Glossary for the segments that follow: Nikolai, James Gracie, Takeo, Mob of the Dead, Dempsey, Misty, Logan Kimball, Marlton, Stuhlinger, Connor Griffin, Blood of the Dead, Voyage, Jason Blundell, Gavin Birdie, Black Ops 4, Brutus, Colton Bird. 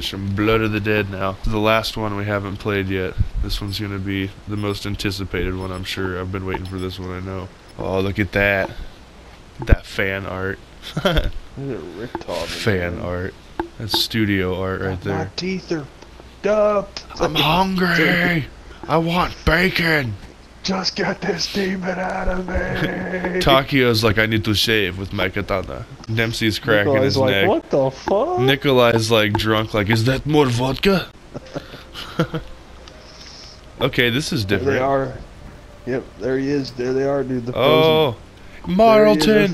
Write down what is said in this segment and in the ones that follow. It's from Blood of the Dead now. The last one we haven't played yet. This one's gonna be the most anticipated one, I'm sure. I've been waiting for this one, I know. Oh, look at that. That fan art. Fan art. That's studio art right there. My teeth are dubbed. I'm hungry. I want bacon. Just get this demon out of me. Takeo's like, I need to shave with my katana. Dempsey's cracking Nikolai's his like, neck. What the fuck? Nikolai's like drunk, like, is that more vodka? Okay, this is different. There they are. Yep, there he is. There they are, dude. The oh, frozen. Marlton.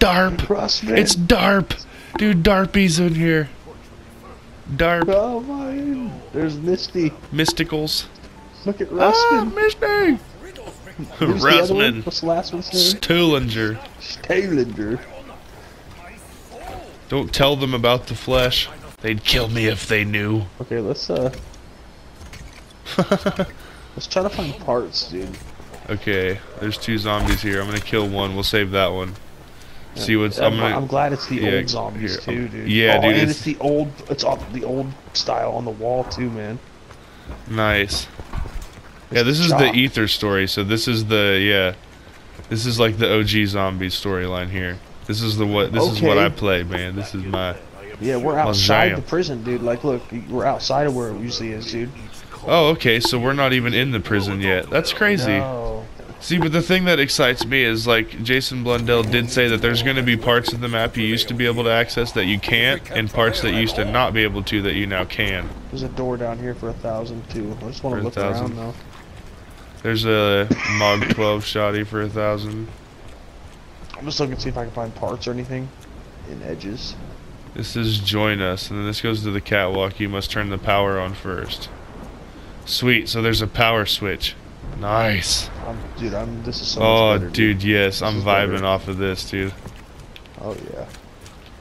Darp. It's Darp. Dude, Darpy's in here. Darp. Oh my. There's Misty. Mysticals. Look at Rustin. Ah, Misty. Rustin. What's the last one? Stuhlinger. Stuhlinger. Don't tell them about the flesh. They'd kill me if they knew. Okay, let's try to find parts, dude. Okay, there's two zombies here. I'm gonna kill one. We'll save that one. Yeah. See what's. I'm glad it's the old zombies too, dude. Yeah, oh, dude. And it's the old. It's the old style on the wall too, man. Nice. Yeah, this is the Ether story, so this is the, this is like the OG zombie storyline here. This is the is what I play, man. This is my... Yeah, we're outside the prison, dude. Like, look, we're outside of where it usually is, dude. Oh, okay, so we're not even in the prison yet. That's crazy. No. See, but the thing that excites me is, like, Jason Blundell did say that there's going to be parts of the map you used to be able to access that you can't, and parts that you used to not be able to that you now can. There's a door down here for 1,000, too. I just want to look around, though. There's a Mog 12 shotty for 1,000. I'm just looking to see if I can find parts or anything in edges. This is join us, and then this goes to the catwalk. You must turn the power on first. Sweet, so there's a power switch. Nice. This is so much better, dude. Yes, I'm vibing off of this, dude. Oh, yeah.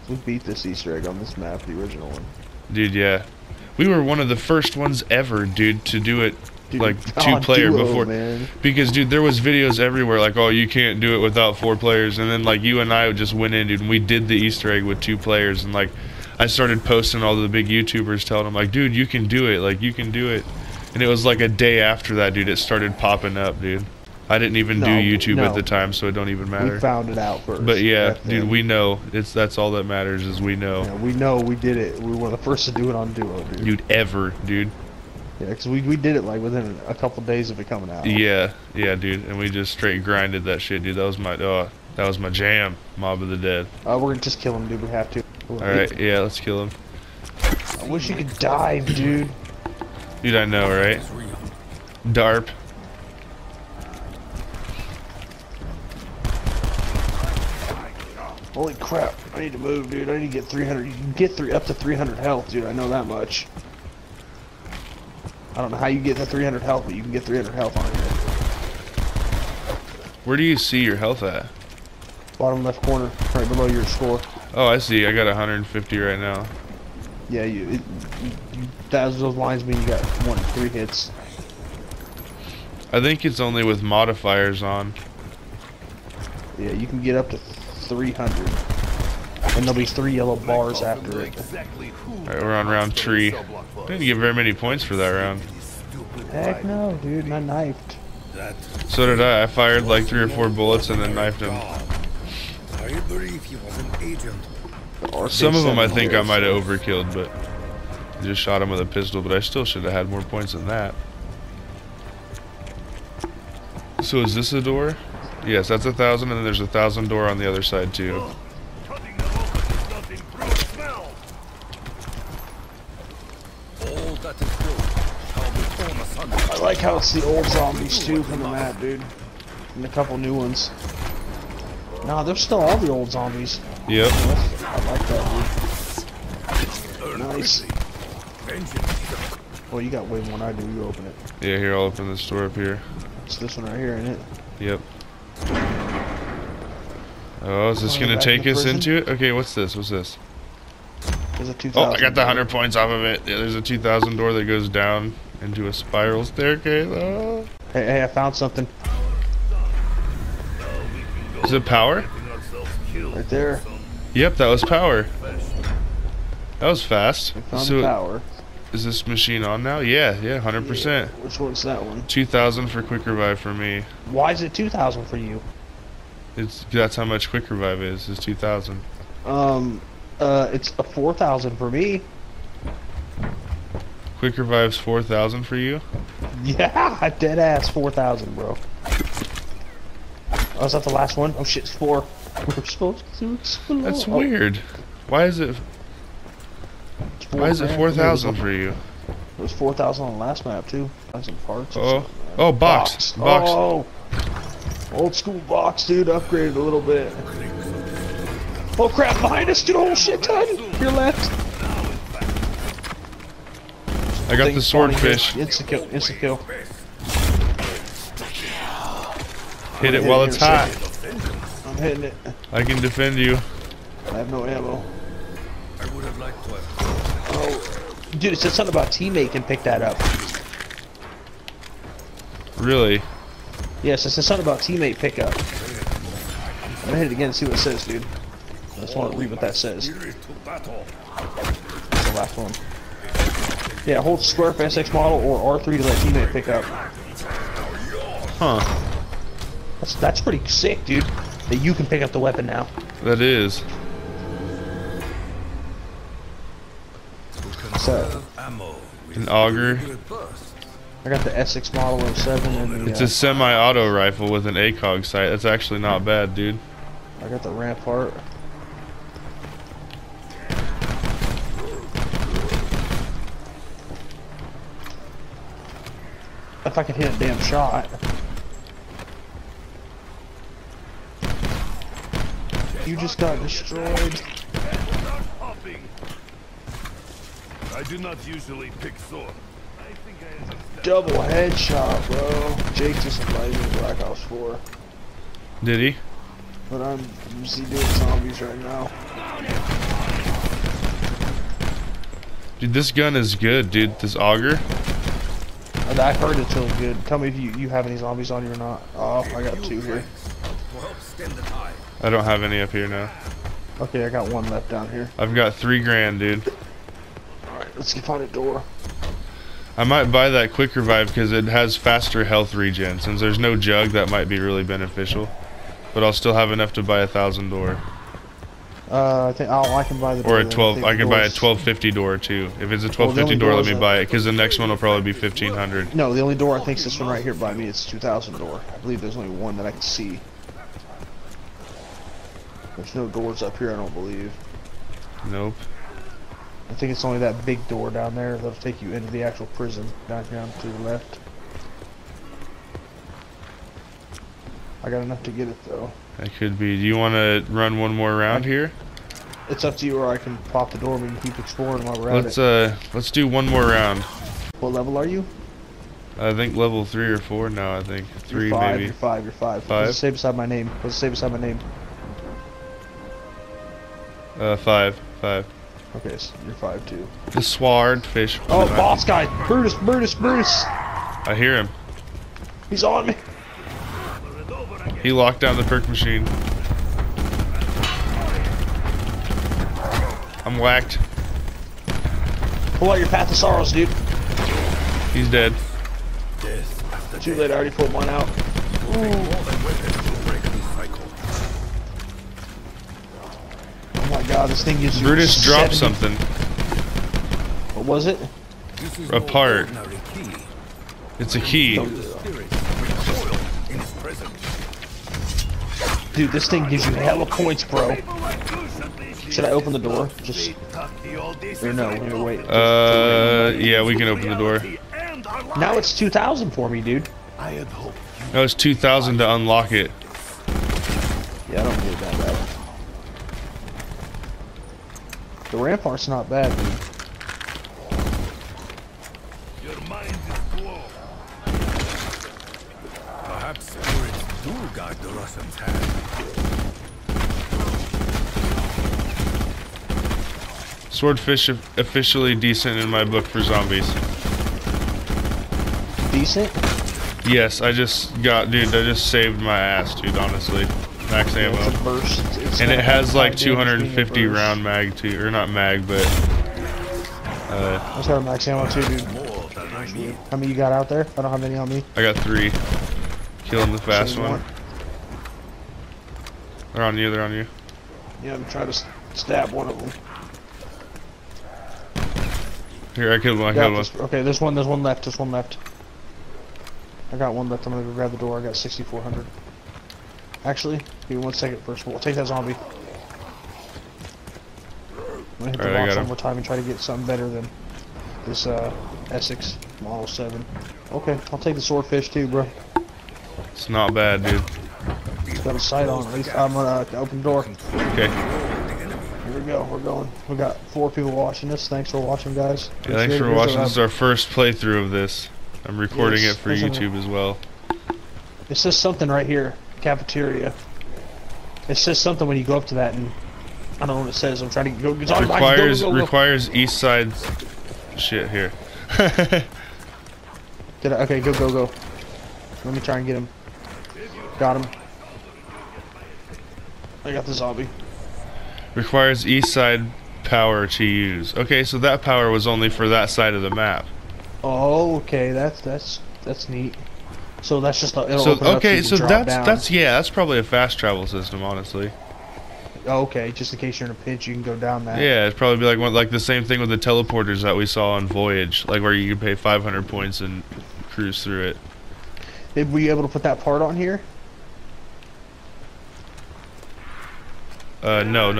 We beat this Easter egg on this map, the original one. Dude, yeah. We were one of the first ones ever, dude, to do it. Dude, like two-player before, man. Because dude, there was videos everywhere like, oh, you can't do it without 4 players, and then like you and I just went in, dude, and we did the Easter egg with 2 players, and like I started posting all the big YouTubers telling them like, dude, you can do it, like you can do it, and it was like a day after that, dude, it started popping up, dude. I didn't even do YouTube at the time, so it don't even matter. We found it out first. But yeah, dude, we know. That's all that matters is we know. Yeah, we know we did it. We were the first to do it on Duo, dude. Dude. Yeah, because we did it like within a couple days of it coming out. Yeah, yeah, dude, and we just straight grinded that shit, dude. That was my that was my jam, Mob of the Dead. We're gonna just kill him, dude. We have to. All right, yeah, let's kill him. I wish you could dive, dude. Dude, I know, right? Darp. Holy crap! I need to move, dude. I need to get 300. You can get up to 300 health, dude. I know that much. I don't know how you get that 300 health, but you can get 300 health on it. Where do you see your health at? Bottom left corner, right below your score. Oh, I see. I got 150 right now. Yeah, those lines mean you got 3 hits. I think it's only with modifiers on. Yeah, you can get up to 300. And there'll be 3 yellow bars after it. Alright, we're on round 3. Didn't get very many points for that round. Heck no, dude, and I knifed. So did I. I fired like 3 or 4 bullets and then knifed him. Some of them I think I might have overkilled, but I just shot him with a pistol, but I still should have had more points than that. So is this a door? Yes, that's 1,000, and then there's 1,000 door on the other side too. I like how it's the old zombies too from the map, dude, and a couple new ones. Nah, they're still all the old zombies. Yep. I like that, dude. Nice. Well, you got way more than I do. You open it. Yeah, here, I'll open this door up here. It's this one right here, isn't it? Yep. Oh, is this gonna take us into it? Okay, what's this? What's this? There's a 2,000. Oh, I got the 100 points off of it. Yeah, there's a 2,000 door that goes down into a spiral staircase. Oh. Hey, I found something. Is it power? Right there. Yep, that was power. That was fast. I found the power. Is this machine on now? Yeah, yeah, 100%. Yeah. Which one's that one? 2,000 for quick revive for me. Why is it 2,000 for you? That's how much quick revive is. It's 2,000. It's a 4,000 for me. Quick revive's 4,000 for you? Yeah, dead ass 4,000, bro. Oh, is that the last one? Oh shit, it's 4. We're supposed to explore. That's weird. Why is it? Why is it 4,000 for you? It was 4,000 on the last map too. I some parts. Oh, oh, box, box. Oh, old school box, dude. Upgraded a little bit. Oh crap! Behind us, dude. Oh shit, ton. Your left. I got the swordfish. Insta kill. Insta kill. Hit it while it's hot. I'm hitting it. I can defend you. I have no ammo. I would have liked to have. Oh, dude, it said something about teammate can pick that up. Really? Yes, it said something about teammate pickup. I'm gonna hit it again and see what it says, dude. I just want to read what that says. That's the last one. Yeah, hold square for SX model or R3 to let teammate pick up. Huh. That's pretty sick, dude. That you can pick up the weapon now. That is. So, an auger. I got the Essex Model 07 and the, it's a semi-auto rifle with an ACOG sight. That's actually not bad, dude. I got the Rampart. If I could hit a damn shot. You just got destroyed. I do not usually pick sword. I think I understand. Double headshot, bro. Jake just invited me to Black Ops 4. Did he? But I'm doing zombies right now. Dude, this gun is good, dude. This auger. I heard it's really good. Tell me if you have any zombies on you or not. Oh, I got 2 here. I don't have any up here now. Okay, I got 1 left down here. I've got 3 grand, dude. Let's get on a door. I might buy that quick revive because it has faster health regen. Since there's no jug, that might be really beneficial. But I'll still have enough to buy 1,000 door. I think I can buy the door. Or a 12. I can buy a 1250 door too. If it's a 1250 door, let me buy it because the next one will probably be 1,500. No, the only door I think is this one right here by me. It's 2,000 door. I believe there's only one that I can see. There's no doors up here, I don't believe. Nope. I think it's only that big door down there that'll take you into the actual prison. Down to the left. I got enough to get it though. That could be. Do you want to run one more round here? It's up to you, or I can pop the door and we can keep exploring while we're at it. Let's do one more round. What level are you? I think level 3 or 4 now. I think 3 you're 5, maybe. You're 5. 5. Let's say beside my name. Five. Okay, so you're 5 too. The swordfish. Oh, boss guy! Brutus! I hear him. He's on me. He locked down the perk machine. I'm whacked. Pull out your path of sorrows, dude. He's dead. Too late. I already pulled one out. Ooh. Oh my god, this thing gives you Brutus dropped something. What was it? A part. It's a key. Dude, this thing gives you hella points, bro. Should I open the door? Just... Or no, here, wait. Yeah, we can open the door. Now it's 2,000 for me, dude. No, it's 2,000 to unlock it. Yeah, I don't believe that, bro. The rampart's not bad, dude. Your mind is blown. Perhaps spirits do guide the Russians' hand. Swordfish officially decent in my book for zombies. Decent? Yes, I just got, dude. I just saved my ass, dude. Honestly. Max ammo. It's and it has like 250 round mag too, or not mag, but I just have max ammo too, dude. How many you got out there? I don't have any on me. I got 3. Killing the fast one. They're on you, they're on you. Yeah, I'm trying to stab one of them. Here, I killed one, I killed one. Okay, there's one left, I got one left, I'm gonna go grab the door, I got 6,400. Actually, give me 1 second first, we'll take that zombie. I'm gonna hit the box one more time and try to get something better than this Essex Model 7. Okay, I'll take the swordfish too, bro. It's not bad, dude. It's got a sight on it. I'm gonna open the door. Okay. Here we go, we're going. We got 4 people watching this. Thanks for watching, guys. Yeah, thanks for watching. This is our first playthrough of this. I'm recording it for YouTube as well. It says something right here. Cafeteria. It says something when you go up to that, and I don't know what it says. I'm trying to go. It's requires east side shit here. Did I? Okay, go. Let me try and get him. Got him. I got the zombie. Requires east side power to use. Okay, so that power was only for that side of the map. Oh, okay. That's neat. So that's just a, that's probably a fast travel system, honestly. Okay, just in case you're in a pinch, you can go down that. Yeah, it'd probably be like the same thing with the teleporters that we saw on Voyage, like where you can pay 500 points and cruise through it. Were you able to put that part on here? No.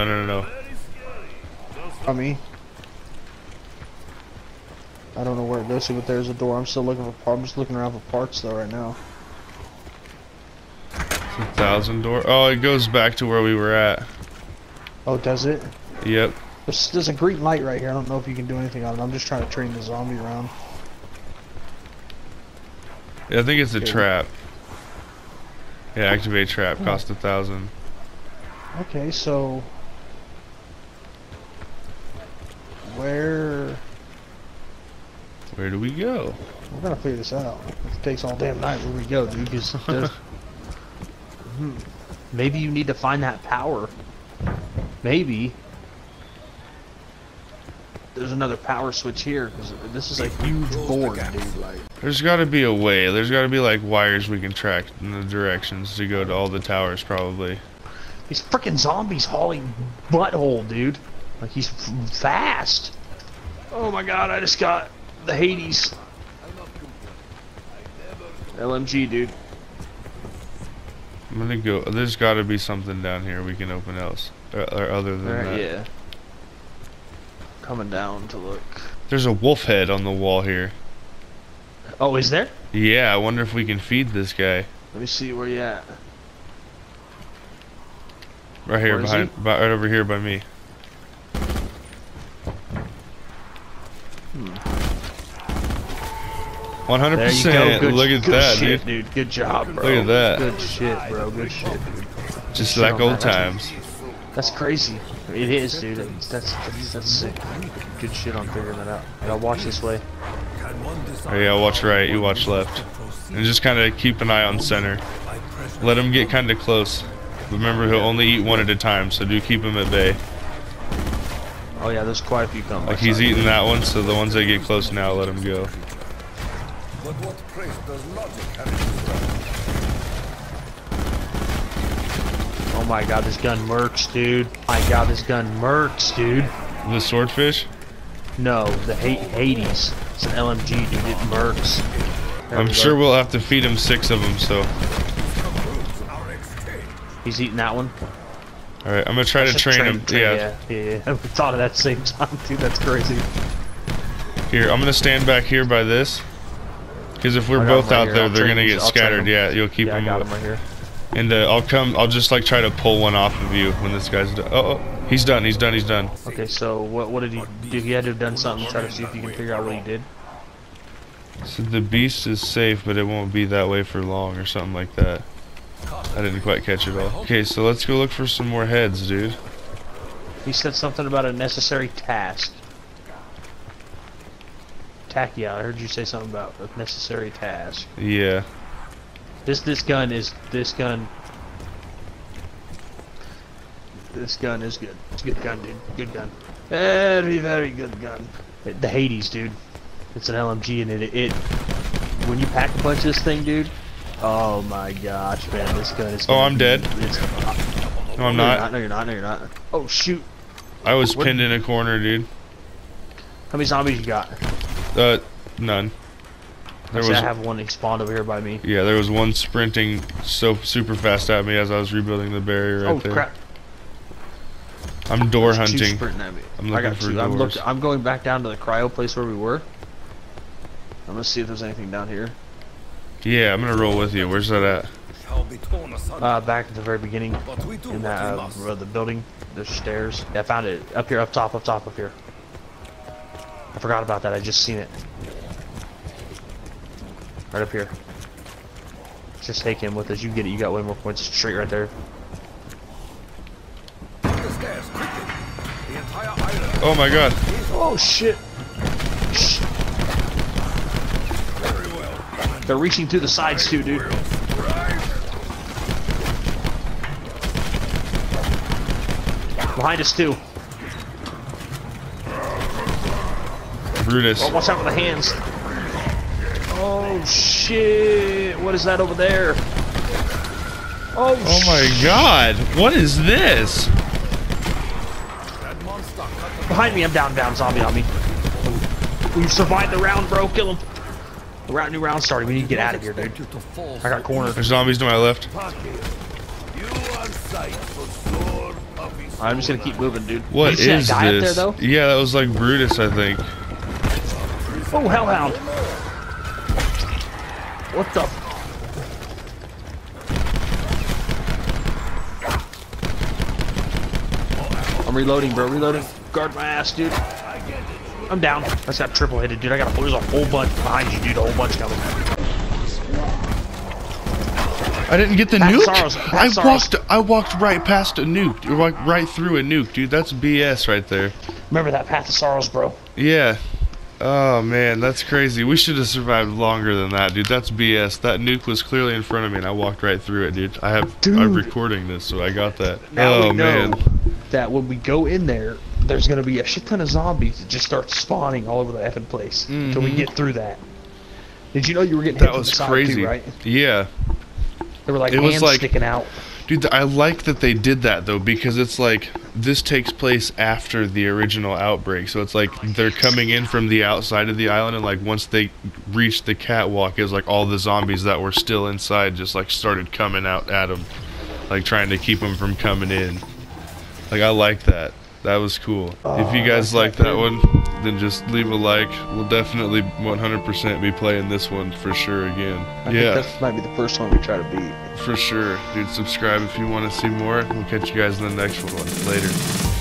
On me? I don't know where it goes to, but there's a door. I'm still looking for parts. I'm just looking around for parts though right now. It's 1,000 door. Oh, it goes back to where we were at. Oh, does it? Yep. There's a green light right here. I don't know if you can do anything on it. I'm just trying to train the zombie around. Yeah, I think it's a trap. Yeah, activate trap. Cost 1,000. Okay, so where do we go? We're gonna figure this out. It takes all damn night. Where we go, dude? Maybe you need to find that power. Maybe there's another power switch here, because this is a huge board, dude. Like, there's got to be a way. There's got to be like wires we can track in the directions to go to all the towers, probably. These freaking zombies hauling butthole, dude. Like, he's fast. Oh my god, I just got the Hades. LMG, dude. I'm gonna go. There's got to be something down here we can open else, or other than that. Yeah. Coming down to look. There's a wolf head on the wall here. Oh, is there? Yeah, I wonder if we can feed this guy. Let me see where you at. Right here, right over here by me. Hmm. 100%. Look at that, dude. Good job, bro. Look at that. Good shit, bro. Good shit, dude. Just like old times. That's crazy. It is, dude. That's sick. Good shit on figuring that out. And I'll watch this way. Oh, yeah, watch right. You watch left. And just kind of keep an eye on center. Let him get kind of close. Remember, he'll only eat one at a time, so do keep him at bay. Oh, yeah, there's quite a few coming. Like, he's eating that one, so the ones that get close now, let him go. Oh my god, this gun murks, dude. The swordfish? No, the Hades. It's an LMG, dude. It murks. I'm sure we'll have to feed him 6 of them, so. He's eating that one. Alright, I'm gonna try to train him. Yeah. I thought of that same time, dude. That's crazy. Here, I'm gonna stand back here by this. Because if we're both out there, they're gonna get scattered. Yeah, you'll keep them up. I got him right here. And I'll just like try to pull one off of you when this guy's done. Oh, he's done, he's done. Okay, so what did he do? He had to have done something. Try to see if you can figure out what he did. So the beast is safe, but it won't be that way for long or something like that. I didn't quite catch it all. Okay, so let's go look for some more heads, dude. He said something about a necessary task. Takeo, I heard you say something about a necessary task. Yeah. This gun is good. It's a good gun, dude. Good gun. Very, very good gun. The Hades, dude. It's an LMG, and it when you pack a bunch of this thing, dude. Oh my gosh, man, this gun is. Oh, I'm dead. No, I'm not. No, you're not. No, you're not. Oh shoot. I was pinned in a corner, dude. How many zombies you got? None. I have one spawned over here by me. Yeah, there was one sprinting so super fast at me as I was rebuilding the barrier right there. Oh crap! I'm door hunting. I'm looking for doors. I'm going back down to the cryo place where we were. I'm gonna see if there's anything down here. Yeah, I'm gonna roll with you. Where's that at? Back at the very beginning in that the building. There's stairs. Yeah, I found it up here, up here. I forgot about that. I just seen it. Right up here. Let's just take him with us. You get it. You got way more points. Straight right there. Oh my god. Oh shit. They're reaching through the sides too, dude. Behind us too. Brutus. Oh, watch out for the hands. Oh shit! What is that over there? Oh my god! What is this? Behind me! I'm down, zombie on me. We survived the round, bro. Kill him. New round starting. We need to get out of here, dude. I got cornered. There's zombies to my left. I'm just gonna keep moving, dude. What is this? Up there, though? Yeah, that was like Brutus, I think. Oh, hellhound! What the? I'm reloading, bro. Reloading. Guard my ass, dude. I'm down. I got triple headed, dude. There's a whole bunch behind you, dude. A whole bunch coming. I didn't get the nuke. I walked right past a nuke. You walked right through a nuke, dude. That's BS right there. Remember that Path of Sorrows, bro? Yeah. Oh man, that's crazy. We should have survived longer than that, dude. That's BS. That nuke was clearly in front of me, and I walked right through it, dude. I'm recording this, so I got that. Now we know that when we go in there, there's gonna be a shit ton of zombies that just start spawning all over the effing place until we get through that. Did you know you were getting hit from the side too, right? Yeah. They were like hands sticking out. Dude, I like that they did that though, because it's like this takes place after the original outbreak, so it's like they're coming in from the outside of the island, and like once they reached the catwalk, it's like all the zombies that were still inside just like started coming out at them, like trying to keep them from coming in. Like I like that. That was cool. If you guys like that one, then just leave a like. We'll definitely 100% be playing this one for sure again. I think that might be the first one we try to beat. For sure. Dude, subscribe if you want to see more. We'll catch you guys in the next one. Later.